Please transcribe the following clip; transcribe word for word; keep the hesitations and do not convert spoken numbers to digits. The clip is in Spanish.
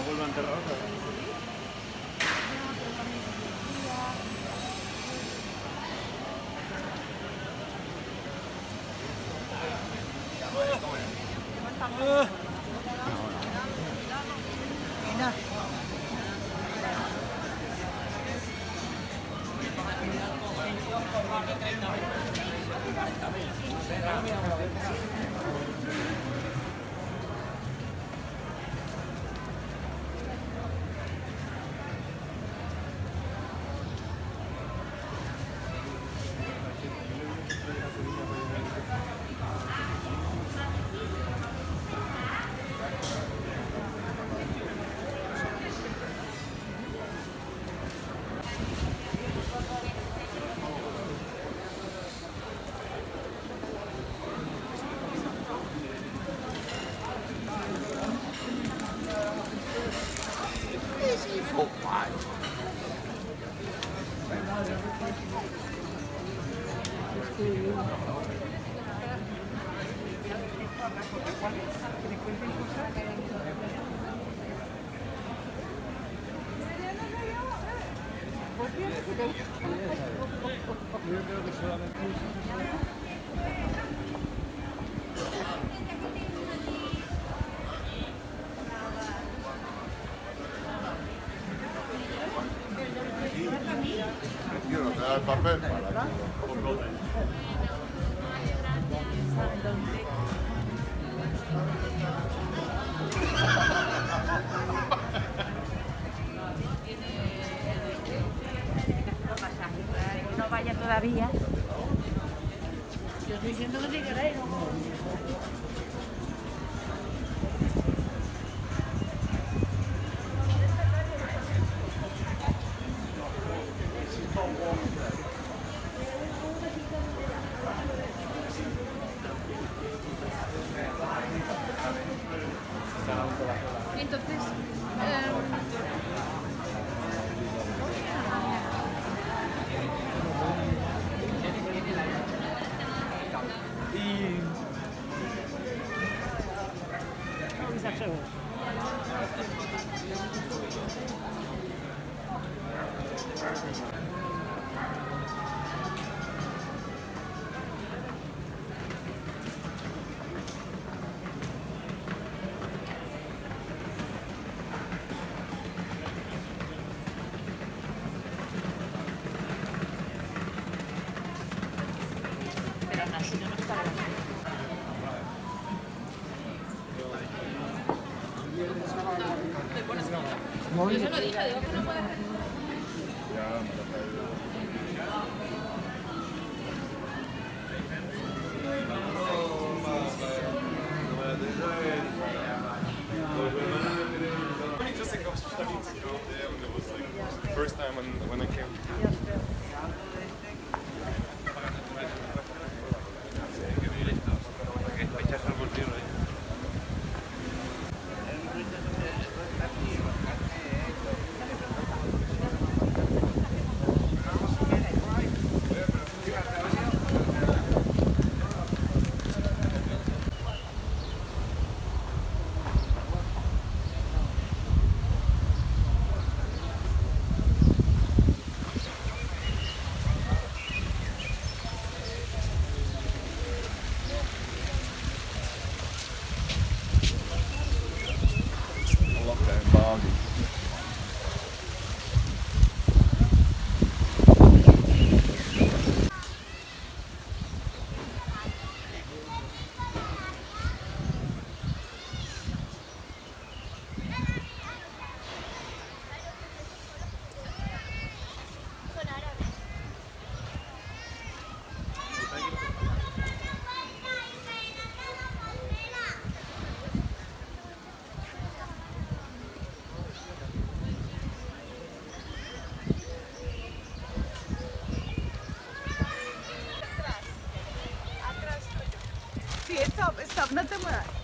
la vuelvo a enterrar otra vez. El papel para que no vaya todavía. Yo estoy diciendo que te queréis, ¿no? Yo se lo dije, digo que no puede hacer. Ya, me lo traigo. Only just a couple of times I drove there and it was like the first time when, when I came. No te muevas.